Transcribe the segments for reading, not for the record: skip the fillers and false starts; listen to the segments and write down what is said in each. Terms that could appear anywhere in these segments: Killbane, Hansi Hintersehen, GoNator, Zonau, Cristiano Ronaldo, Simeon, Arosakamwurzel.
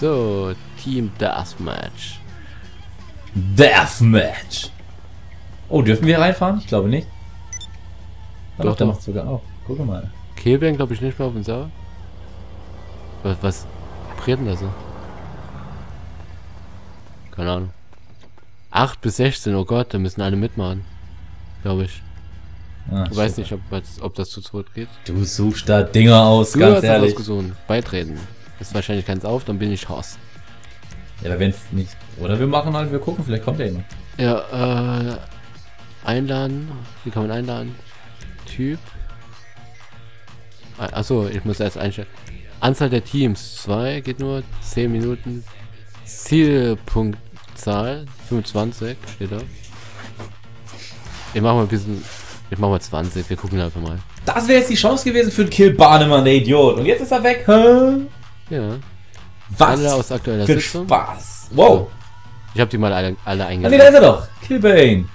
So, Team Deathmatch. Deathmatch. Oh, dürfen wir reinfahren? Ich glaube nicht. Doch, doch. Der macht sogar auch. Guck mal. Killbane glaube ich nicht mehr auf den Server. Was operiert denn das so? Keine Ahnung. 8 bis 16, oh Gott, da müssen alle mitmachen. Glaube ich. Ach, ich weiß nicht, ob das zu zweit geht. Du suchst da Dinger aus, du ganz hast ehrlich. Das ausgesucht. Beitreten. Ist wahrscheinlich keins auf, dann bin ich Horst. Ja, aber wenn es nicht. Oder wir machen halt, wir gucken, vielleicht kommt der immer. Ja, einladen. Wie kann man einladen? Typ. Achso, ich muss erst einstellen. Anzahl der Teams 2 geht nur 10 Minuten. Zielpunktzahl 25 steht da. Ich mach mal ein bisschen. Ich mach mal 20, wir gucken einfach mal. Das wäre jetzt die Chance gewesen für den Killbane, Mann, der Idiot. Und jetzt ist er weg, hä? Ja. Was? Alle aus aktueller Sitzung. Spaß. Wow. Ich hab die mal alle eingeladen. Nee, da ist er doch. Killbane.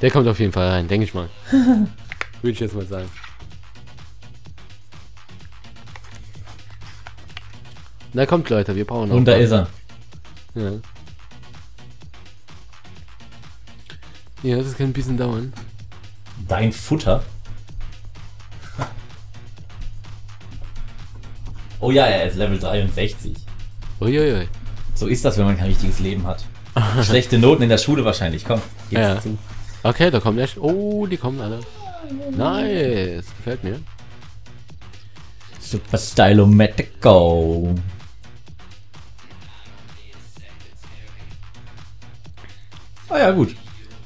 Der kommt auf jeden Fall rein, denke ich mal. Würde ich jetzt mal sagen. Na kommt, Leute, wir brauchen noch. Und da ist er. Ja. Ja, das kann ein bisschen dauern. Dein Futter? Oh ja, er ist Level 63. Uiuiui. So ist das, wenn man kein richtiges Leben hat. Schlechte Noten in der Schule wahrscheinlich, komm. Ja. Zu. Okay, da kommen echt. Oh, die kommen alle. Nice, gefällt mir. Super Stylomatico. Ah ja, gut.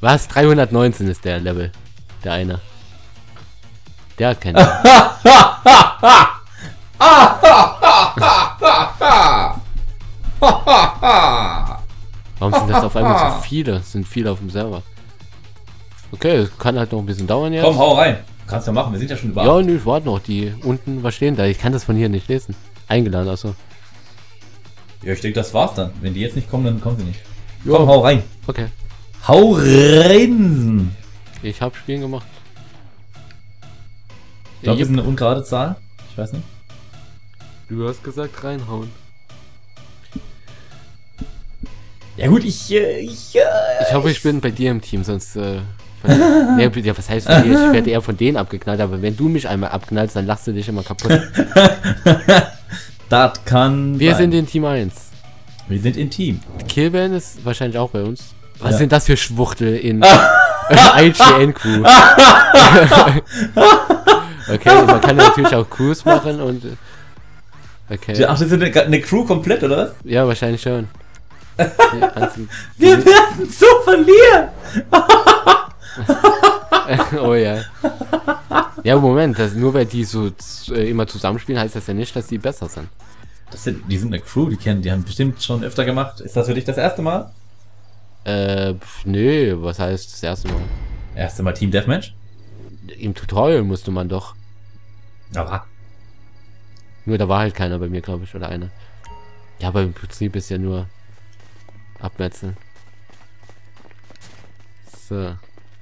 Was? 319 ist der Level. Der eine. Der hat keinen. Warum sind das auf einmal so viele? Das sind viele auf dem Server. Okay, das kann halt noch ein bisschen dauern jetzt. Komm, hau rein. Kannst du machen, wir sind ja schon über. Ja, nö, ich warte noch. Die unten, was stehen da? Ich kann das von hier nicht lesen. Eingeladen, also. Ja, ich denke, das war's dann. Wenn die jetzt nicht kommen, dann kommen sie nicht. Jo. Komm, hau rein. Okay. Hau rein! Ich hab Spielen gemacht. Ich glaube, das ist eine ungerade Zahl. Ich weiß nicht. Du hast gesagt reinhauen. Ja gut, ich hoffe, ich bin bei dir im Team, sonst... nee, ja, was heißt von dir? Ich werde eher von denen abgeknallt, aber wenn du mich einmal abknallst, dann lachst du dich immer kaputt. Das kann Wir sein. Sind in Team 1. Wir sind in Team. Killbane ist wahrscheinlich auch bei uns. Was sind das für Schwuchtel in... IGN-Crew. Okay, man kann natürlich auch Crews machen und... Okay. Ach, das ist eine Crew komplett, oder was? Ja, wahrscheinlich schon. Wir werden so verlieren! Oh ja. Ja, Moment, das, nur weil die so immer zusammenspielen, heißt das ja nicht, dass die besser sind. Die sind eine Crew, die haben bestimmt schon öfter gemacht. Ist das für dich das erste Mal? Nö, was heißt das erste Mal? Erste Mal Team Deathmatch? Im Tutorial musste man doch. Aber. Nur da war halt keiner bei mir, glaube ich, oder einer. Ja, aber im Prinzip ist ja nur abmetzeln. So.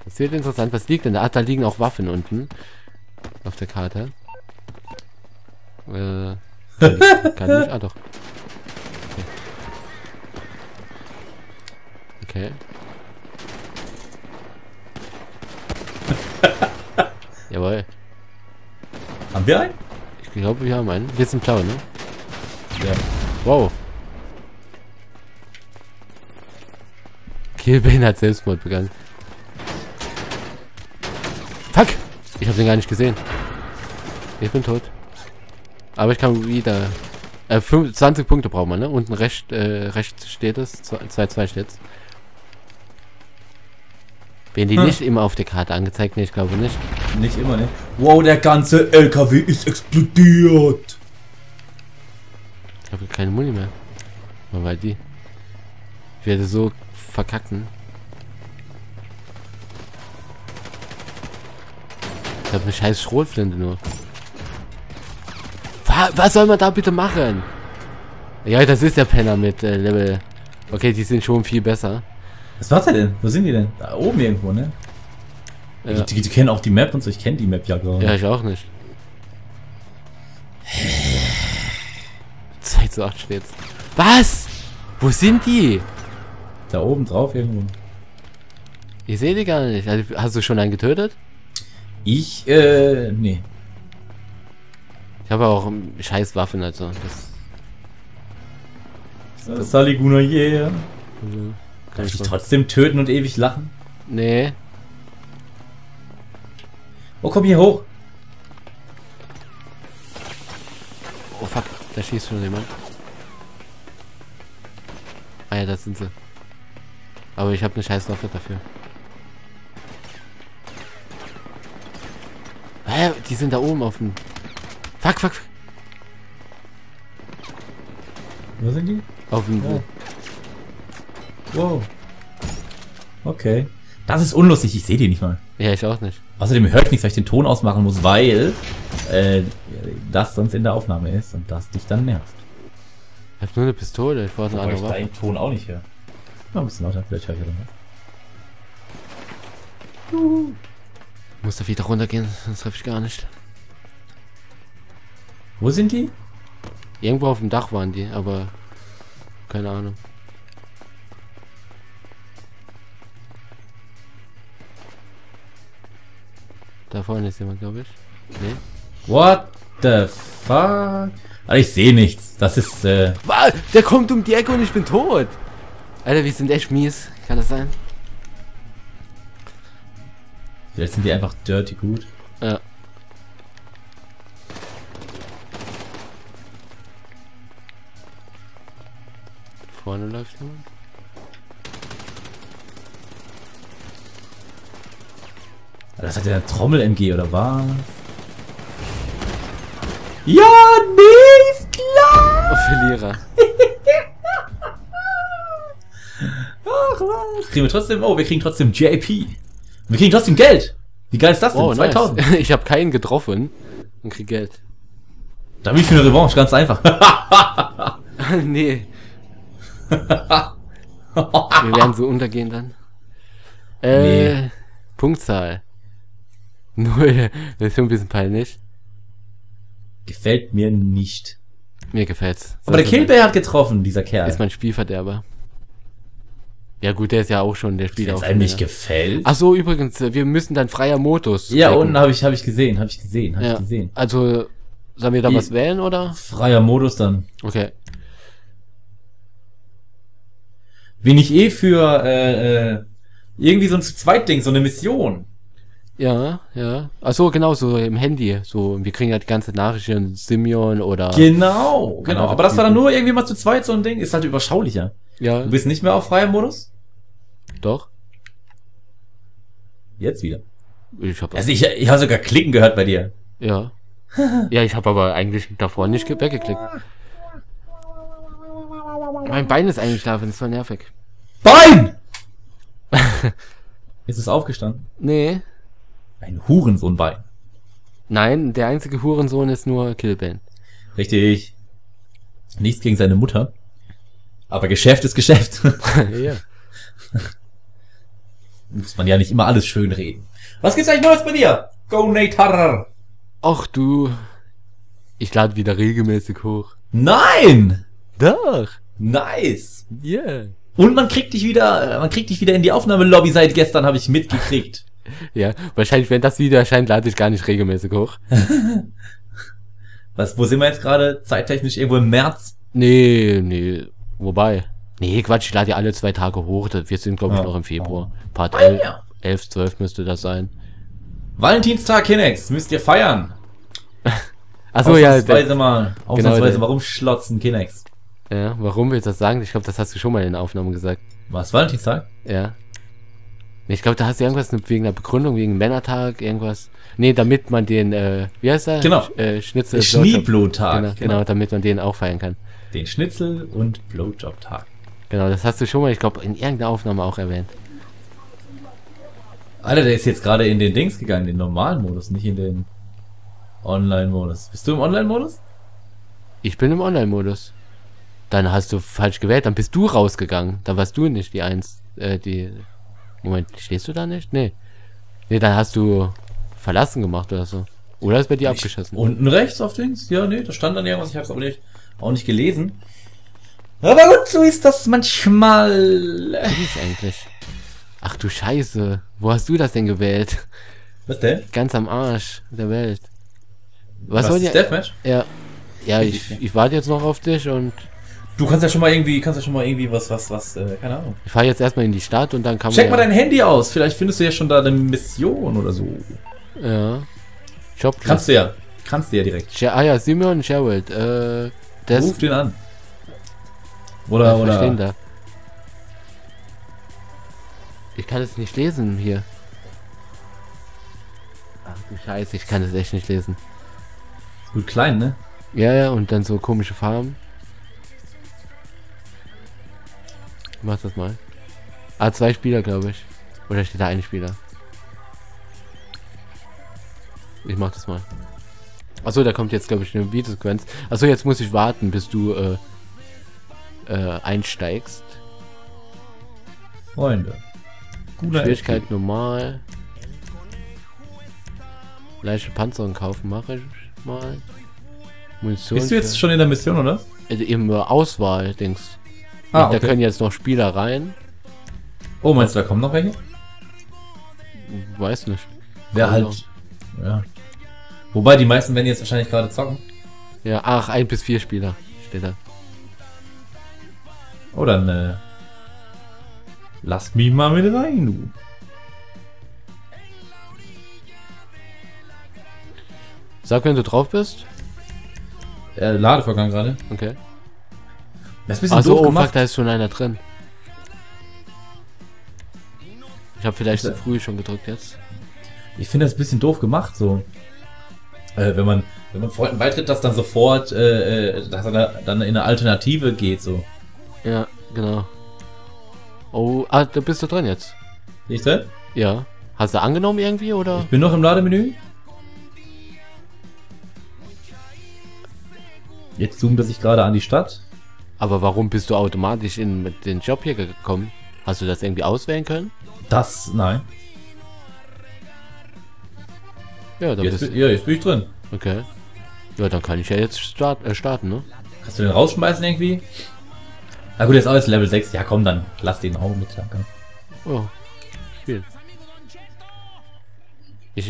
Das wird interessant. Was liegt denn da? Ah, da liegen auch Waffen unten. Auf der Karte. Kann nicht. Ah, doch. Okay. Jawohl. Haben wir einen? Ich glaube, wir haben einen. Wir sind blau, ne? Ja. Wow. Killbane hat Selbstmord begangen. Fuck! Ich habe den gar nicht gesehen. Ich bin tot. Aber ich kann wieder... 20 Punkte braucht man, ne? Unten rechts steht es. 2-2 steht es. Werden die nicht immer auf der Karte angezeigt? Ne, ich glaube nicht. Nicht immer, ne? Wow, der ganze LKW ist explodiert! Ich habe keine Muni mehr. Weil die... Ich werde so verkacken. Ich habe eine scheiß Schrotflinte nur. Was soll man da bitte machen? Ja, das ist der Penner mit Level... Okay, die sind schon viel besser. Was macht er denn? Wo sind die denn? Da oben irgendwo, ne? Ja. Die kennen auch die Map und so. Ich kenne die Map ja gar nicht. Ja, ich auch nicht. 2:8 steht's. Was? Wo sind die? Da oben drauf irgendwo. Ich sehe die gar nicht. Hast du schon einen getötet? Ich, nee. Ich habe auch scheiß Waffen, also. Das Saliguna, yeah. Kann ich dich trotzdem töten und ewig lachen? Nee. Oh, komm hier hoch. Oh fuck, da schießt schon jemand. Ah ja, da sind sie. Aber ich habe eine scheiß Waffe dafür. Ah ja, die sind da oben auf dem... Fuck, fuck, fuck. Wo sind die? Auf dem... Oh. Wow. Okay. Das ist unlustig, ich sehe die nicht mal. Ja, ich auch nicht. Außerdem höre ich nichts, weil ich den Ton ausmachen muss, weil das sonst in der Aufnahme ist und das dich dann nervt. Ich hab nur eine Pistole, ich wollte eine andere Waffe. Ich deinen Ton auch nicht höre. Mal ein bisschen lauter, vielleicht höre ich ja noch. Ich muss da wieder runtergehen, sonst treffe ich gar nicht. Wo sind die? Irgendwo auf dem Dach waren die, aber keine Ahnung. Da vorne ist jemand, glaube ich. Nee. What the fuck? Alter, ich sehe nichts. Das ist, der kommt um die Ecke und ich bin tot. Alter, wir sind echt mies. Kann das sein? Vielleicht sind die einfach dirty gut. Ja. Vorne läuft jemand. Das hat ja eine Trommel-MG oder was? Ja, nee, ist klar! Oh, Verlierer. Ach was. Kriegen wir trotzdem, oh, wir kriegen trotzdem JP. Wir kriegen trotzdem Geld. Wie geil ist das denn? Oh, 2000. Nice. Ich habe keinen getroffen und krieg Geld. Da bin ich für eine Revanche, ganz einfach. Nee. Wir werden so untergehen dann. Nee. Punktzahl. 0. Das ist schon ein bisschen peinlich. Gefällt mir nicht. Mir gefällt's. Aber der Killbane hat getroffen, dieser Kerl. Ist mein Spielverderber. Ja gut, der ist ja auch schon der Spieler. Das eigentlich gefällt. Ach so, übrigens, wir müssen dann freier Modus. Ja, unten habe ich gesehen. Also, sollen wir da was wählen, oder? Freier Modus dann. Okay. Bin ich eh für, irgendwie so ein Zu-Zweit-Ding, so eine Mission. Ja, ja. Achso, genau, so im Handy. So, wir kriegen halt ganze Nachrichten, Simeon oder... Genau, genau. Aber das war dann nur irgendwie mal zu zweit so ein Ding. Ist halt überschaulicher. Ja. Du bist nicht mehr auf freiem Modus? Doch. Jetzt wieder. Ich hab also ich habe sogar Klicken gehört bei dir. Ja. Ja, ich habe aber eigentlich davor nicht weggeklickt. Mein Bein ist eigentlich da, das ist voll nervig. Bein! Ist es aufgestanden? Nee. Ein Hurensohnbein. Nein, der einzige Hurensohn ist nur Killbane. Richtig. Nichts gegen seine Mutter. Aber Geschäft ist Geschäft. Ja. Muss man ja nicht immer alles schön reden. Was gibt's eigentlich Neues bei dir? GoNator. Ach du. Ich lade wieder regelmäßig hoch. Nein! Doch. Nice. Yeah. Und man kriegt dich wieder in die Aufnahmelobby. Seit gestern habe ich mitgekriegt. Ja, wahrscheinlich, wenn das Video erscheint, lade ich gar nicht regelmäßig hoch. Was, wo sind wir jetzt gerade? Zeittechnisch irgendwo im März? Nee, nee, wobei. Nee, Quatsch, ich lade ja alle 2 Tage hoch. Wir sind, glaube ich, noch im Februar. Part 11, 12 müsste das sein. Valentinstag, Kinex, müsst ihr feiern. Achso, ja. Ausnahmsweise, warum schlotzen, Kinex? Ja, warum willst du das sagen? Ich glaube, das hast du schon mal in der Aufnahme gesagt. Was, Valentinstag? Ja. Ich glaube, da hast du irgendwas wegen einer Begründung, wegen Männertag, irgendwas. Nee, damit man den, wie heißt der? Genau. Schnitzel- Schneeblow-Tag. Genau, damit man den auch feiern kann. Den Schnitzel- und Blowjob-Tag. Genau, das hast du schon mal, ich glaube, in irgendeiner Aufnahme auch erwähnt. Alter, der ist jetzt gerade in den Dings gegangen, den normalen Modus, nicht in den Online-Modus. Bist du im Online-Modus? Ich bin im Online-Modus. Dann hast du falsch gewählt, dann bist du rausgegangen. Dann warst du nicht die Eins, die... Moment, stehst du da nicht? Nee. Nee, dann hast du verlassen gemacht oder so. Oder ist bei dir abgeschossen? Unten rechts auf Dings? Ja, nee, da stand dann irgendwas, ich hab's aber nicht, auch nicht gelesen. Aber gut, so ist das manchmal. Wie ist eigentlich? Ach du Scheiße, wo hast du das denn gewählt? Was denn? Ganz am Arsch der Welt. Was ist Deathmatch? Ja. Ja, ich warte jetzt noch auf dich und... Du kannst ja schon mal irgendwie, keine Ahnung. Ich fahre jetzt erstmal in die Stadt und dann kann man... Check mal dein Handy aus, vielleicht findest du ja schon da eine Mission oder so. Ja. Joblist. Kannst du ja direkt. Ah ja, Simeon Gerald, Ruf den an. Oder... Da. Ich kann es nicht lesen hier. Ach du Scheiße, ich kann es echt nicht lesen. Gut klein, ne? Ja, ja, und dann so komische Farben. Mach das mal. Ah, 2 Spieler, glaube ich. Oder steht da ein Spieler? Ich mach das mal. Achso, da kommt jetzt, glaube ich, eine Videosequenz. Achso, jetzt muss ich warten, bis du einsteigst. Freunde. Schwierigkeit normal. Leichte Panzerung kaufen mache ich mal. Munition. Bist du jetzt schon in der Mission, oder? Eben Auswahl, Dings. Ah, okay. Da können jetzt noch Spieler rein. Oh, meinst du, da kommen noch welche? Weiß nicht. Wer halt... Ja. Wobei, die meisten werden jetzt wahrscheinlich gerade zocken. Ja, ach, 1 bis 4 Spieler steht da. Oh, dann, lass mich mal mit rein, du. Sag, wenn du drauf bist. Ladevorgang gerade. Okay. Das ist ein bisschen doof gemacht. Fuck, da ist schon einer drin. Ich habe vielleicht zu früh schon gedrückt jetzt. Ich finde das ein bisschen doof gemacht, so. Wenn man Freunden beitritt, dass dann sofort, dass er dann in eine Alternative geht, so. Ja, genau. Oh, da bist du drin jetzt. Bin ich drin? Ja. Hast du angenommen irgendwie, oder? Ich bin noch im Lademenü. Jetzt zoomt er sich gerade an die Stadt. Aber warum bist du automatisch in den Job hier gekommen? Hast du das irgendwie auswählen können? Das, nein. Ja, da bist du. Ja, jetzt bin ich drin. Okay. Ja, dann kann ich ja jetzt starten, ne? Kannst du den rausschmeißen irgendwie? Na gut, jetzt alles Level 6. Ja, komm, dann lass den auch mit. Danke. Oh, Spiel.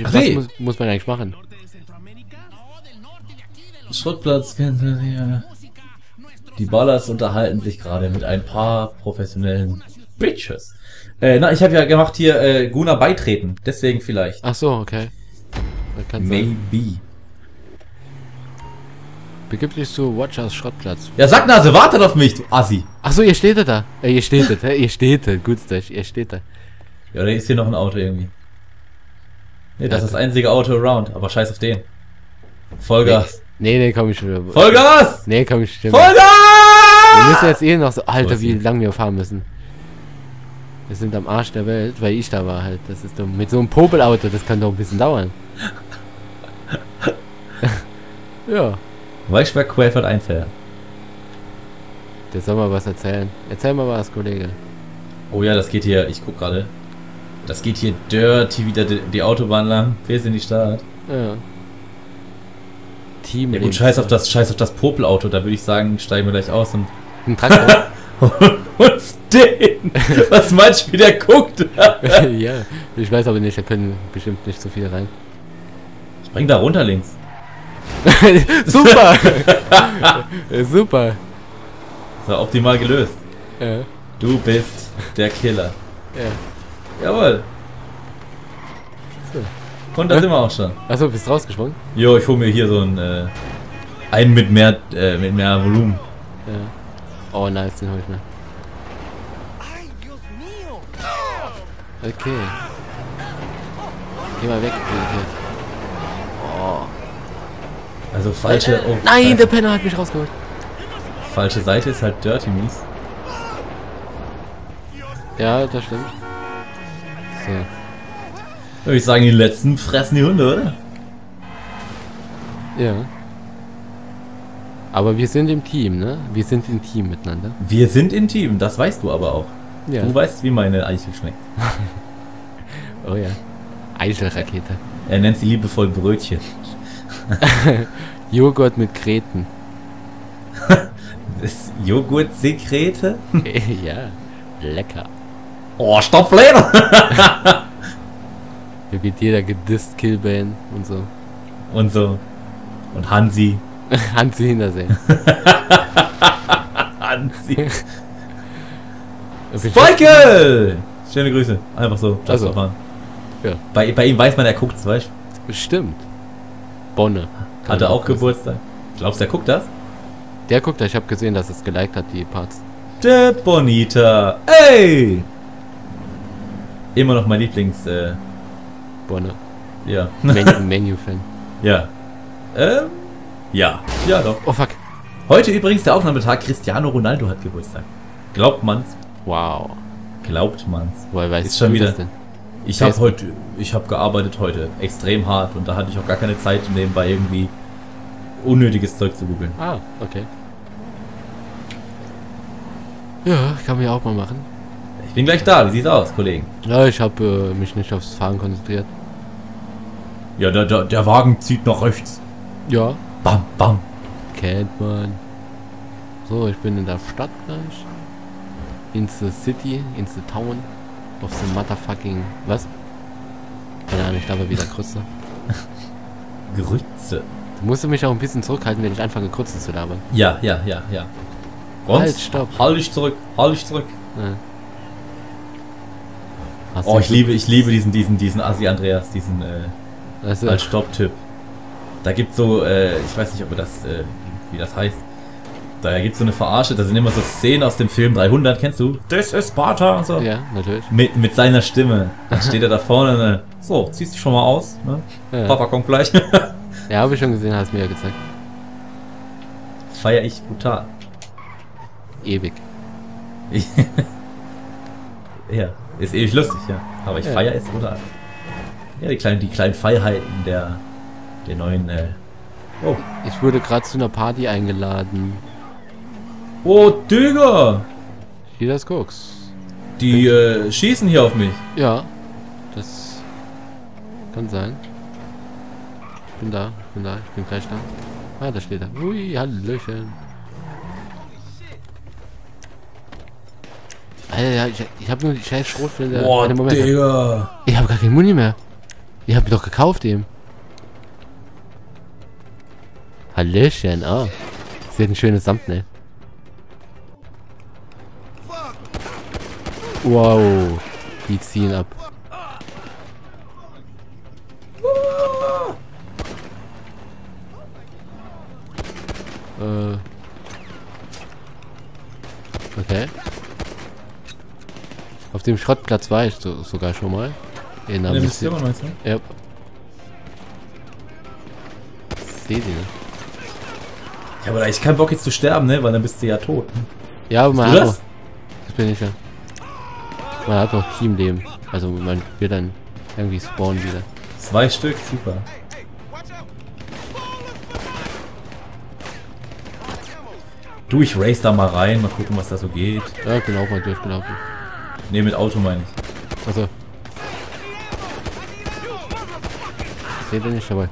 Was muss man eigentlich machen? Schrottplatz kennt ihr hier. Die Ballers unterhalten sich gerade mit ein paar professionellen Bitches. Na, ich habe ja gemacht hier Guna beitreten, deswegen vielleicht. Ach so, okay. Maybe. Begib dich zu Watchers Schrottplatz. Ja, Sacknase, wartet auf mich, du Assi. Ach so, ihr steht da. Ihr steht da. Ja, da ist hier noch ein Auto irgendwie. Ne, das ist das einzige Auto around, aber scheiß auf den. Vollgas. Nee, komm ich wieder. Vollgas! Nee, komm ich wieder. Vollgas! Wir müssen jetzt eh noch so... Alter, wie lange wir fahren müssen. Wir sind am Arsch der Welt, weil ich da war halt. Das ist dumm. Mit so einem Popelauto, das kann doch ein bisschen dauern. Ja. Weißt du, wer Quellfeld einfährt? Der soll mal was erzählen. Erzähl mal was, Kollege. Oh ja, das geht hier... Ich guck gerade. Das geht hier dirty wieder die Autobahn lang. Fährst in die Stadt. Ja. Team ja gut, scheiß auf das Popelauto, da würde ich sagen, steigen wir gleich aus und... Ein Traktor? Und den! Was meinst du, wie der guckt? Ja, ich weiß aber nicht, da können bestimmt nicht so viel rein. Spring da runter links. Super! Super! So, optimal gelöst. Ja. Du bist der Killer. Ja. Jawohl. So. Und da sind wir auch schon. Achso, bist du rausgesprungen? Jo, ich hole mir hier so einen mit mehr Volumen. Ja. Oh nice, den hole ich mir. Okay. Geh mal weg. Oh. Also falsche... Oh, nein, der Penner hat mich rausgeholt. Falsche Seite ist halt dirty mies. Ja, das stimmt. So. Würde ich sagen, die letzten fressen die Hunde, oder? Ja. Aber wir sind im Team, ne? Wir sind im Team miteinander. Wir sind im Team, das weißt du aber auch. Ja. Du weißt, wie meine Eichel schmeckt. Oh ja. Eichelrakete. Er nennt sie liebevoll Brötchen. Joghurt mit Kreten. Das Joghurtsekrete? Ja, lecker. Oh, stopp, Leder! Hier wird jeder gedisst, Killbane und so. Und so. Und Hansi. Hansi Hintersehen. Hansi. Michael! Schöne Grüße. Einfach so. Also. Ja. Bei ihm weiß man, er guckt es, weißt du? Bestimmt. Bonne. Hat er auch Geburtstag? Glaubst du, der guckt das? Der guckt das. Ich habe gesehen, dass es geliked hat, die Parts. De Bonita. Ey! Immer noch mein Lieblings... Bonne. Ja. Menu-Fan. Ja. Ja. Ja, doch. Oh, fuck. Heute übrigens der Aufnahmetag. Cristiano Ronaldo hat Geburtstag. Glaubt man's? Wow. Glaubt man's? Woher weißt du das denn? Ich habe gearbeitet heute extrem hart und da hatte ich auch gar keine Zeit nebenbei irgendwie unnötiges Zeug zu googeln. Ah, okay. Ja, kann man ja auch mal machen. Ich bin gleich da, wie sieht's aus, Kollegen? Ja, ich habe mich nicht aufs Fahren konzentriert. Ja, der Wagen zieht nach rechts. Ja. Bam, bam. Kennt man. So, ich bin in der Stadt gleich. In the city, in the town. Auf so motherfucking... Was? Keine Ahnung, ich glaube wieder Grütze. Grütze. Du musst mich auch ein bisschen zurückhalten, wenn ich anfange Grütze zu labern. Ja, ja, ja, ja. Ronz, halt, stopp. Halt dich zurück, halt dich zurück. Ja. Oh, ich liebe diesen Assi-Andreas, diesen, also, halt Stopp-Tipp. Da gibt's so, ich weiß nicht, ob das, wie das heißt. Da gibt's so eine Verarsche, da sind immer so Szenen aus dem Film 300, kennst du? Das ist Sparta und so. Ja, natürlich. Mit seiner Stimme. Dann steht er da vorne und so, ziehst dich schon mal aus, ne? Ja. Papa kommt gleich. Ja, habe ich schon gesehen, hast mir ja gezeigt. Feier ich brutal. Ewig. Ja, ist ewig lustig, ja. Aber ich feier es brutal. Ja, die kleinen Freiheiten der neuen, Oh. Ich wurde gerade zu einer Party eingeladen. Oh, Digga! Hier das Koks. Die schießen hier auf mich. Ja, das kann sein. Ich bin gleich da. Ah, da steht er. Ui, hallöchen. Alter, ich hab nur die scheiß Schrotflinte. Oh, Digga! Ich hab gar keinen Muni mehr. Ich hab ihn doch gekauft eben. Hallöchen, ah. Sie hat ein schönes Thumbnail. Wow, die ziehen ab. Okay. Auf dem Schrottplatz war ich sogar schon mal. In der Mission, meinst du? Ja. Seh die nicht. Ja, aber da ich keinen Bock jetzt zu sterben, ne? Weil dann bist du ja tot. Ne? Ja, aber man hat auch... Das bin ich ja. Man hat auch Teamleben. Also man wird dann irgendwie spawnen wieder. 2 Stück, super. Du, ich race da mal rein, mal gucken, was da so geht. Ja, ich bin auch mal durchgelaufen. Ne, mit Auto meine ich. Achso. Seht ihr nicht dabei?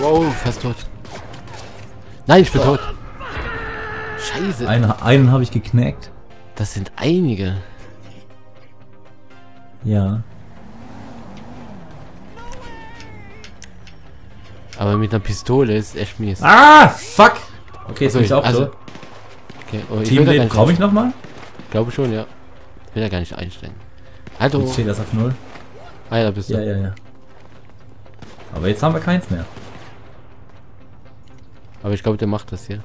Wow, fast tot. Nein, ich bin tot. Scheiße. Einen habe ich geknackt. Das sind einige. Ja. Aber mit einer Pistole ist echt mies. Ah, fuck. Okay, jetzt bin ich auch tot. Okay. Oh, Teamleben, komm ich nochmal? Ich glaube schon, ja. Ich will da gar nicht einstellen. Hallo. Jetzt steht das auf 0. Ah ja, da bist du. Ja, ja, ja. Aber jetzt haben wir keins mehr. Aber ich glaube, der macht das hier.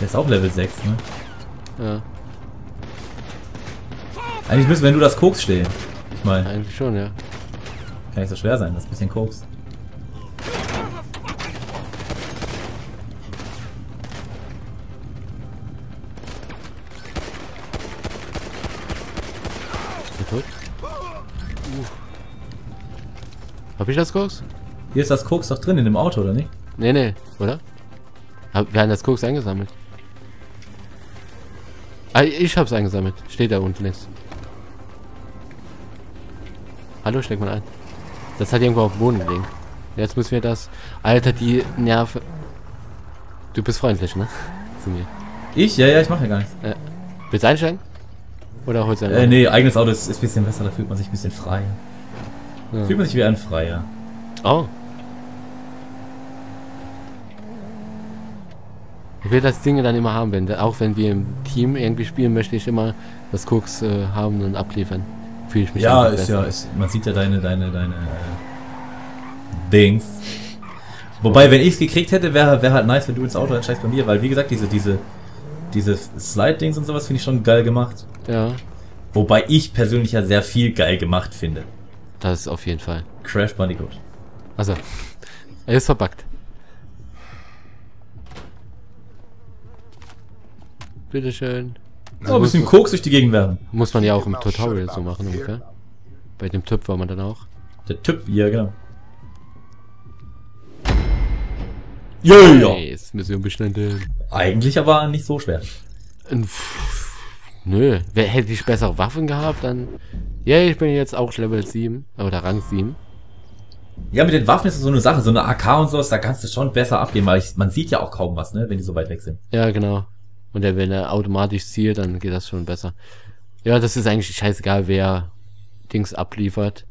Der ist auch Level 6, ne? Ja. Eigentlich müssen wir nur das Koks stehlen. Ich meine. Eigentlich schon, ja. Kann nicht so schwer sein, das ist ein bisschen Koks. Ist der tot? Hab ich das Koks? Hier ist das Koks doch drin in dem Auto, oder nicht? Nee, nee, oder? Wir haben das Koks eingesammelt. Ah, ich hab's eingesammelt. Steht da unten links. Hallo, schlägt man ein. Das hat irgendwo auf dem Boden gelegen. Jetzt müssen wir das... Alter, die Nerven... Du bist freundlich, ne? Zu mir. Ich? Ja, ich mache ja gar nichts. Willst du einsteigen? Oder holst du ein Auto? Nee, eigenes Auto ist ein bisschen besser, da fühlt man sich ein bisschen frei. Ja. Fühlt man sich wie ein Freier. Oh. Ich will das Ding dann immer haben, auch wenn wir im Team irgendwie spielen, möchte ich immer das Koks haben und abliefern. Fühle ich mich ja, man sieht ja deine Dings. Wobei, wenn ich es gekriegt hätte, wäre halt nice, wenn du ins Auto einsteigst bei mir, weil wie gesagt, diese Slide-Dings und sowas finde ich schon geil gemacht. Ja. Wobei ich persönlich ja sehr viel geil gemacht finde. Das ist auf jeden Fall. Crash Bandicoot. Also, er ist verbuggt. Bitteschön. So, ein bisschen Koks durch die Gegend werfen. Muss man ja auch im Tutorial so machen, ungefähr. Bei dem Typ war man dann auch. Der Typ, ja, genau. Nice, Mission bestanden. Eigentlich aber nicht so schwer. Nö, hätte ich bessere Waffen gehabt, dann... Ja, ich bin jetzt auch Level 7, oder Rang 7. Ja, mit den Waffen ist das so eine Sache, so eine AK und sowas, da kannst du schon besser abgehen, weil man sieht ja auch kaum was, ne, wenn die so weit weg sind. Ja, genau. Und wenn er automatisch zielt, dann geht das schon besser. Ja, das ist eigentlich scheißegal, wer Dings abliefert.